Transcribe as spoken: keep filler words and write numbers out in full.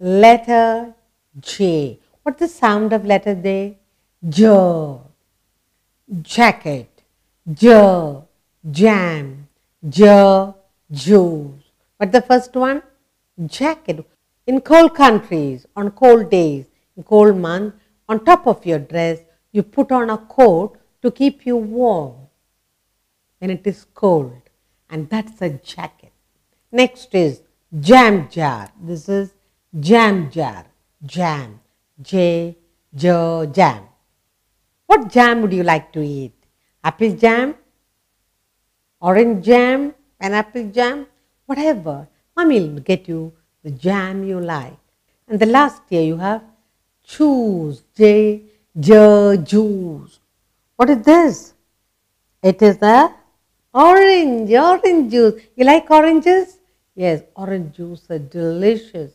letter J. What's the sound of letter J? J. Jacket, J. Jam, J. Juice. What's the first one? Jacket. In cold countries, on cold days, in cold months, on top of your dress, you put on a coat to keep you warm when it is cold, and that's a jacket. Next is jam jar. This is jam jar. Jam. J, J, jam. What jam would you like to eat? Apple jam? Orange jam? Pineapple jam? Whatever. Mummy will get you the jam you like. And the last here you have choose. J, J, juice. What is this? It is the orange, orange juice. You like oranges? Yes, orange juice are delicious.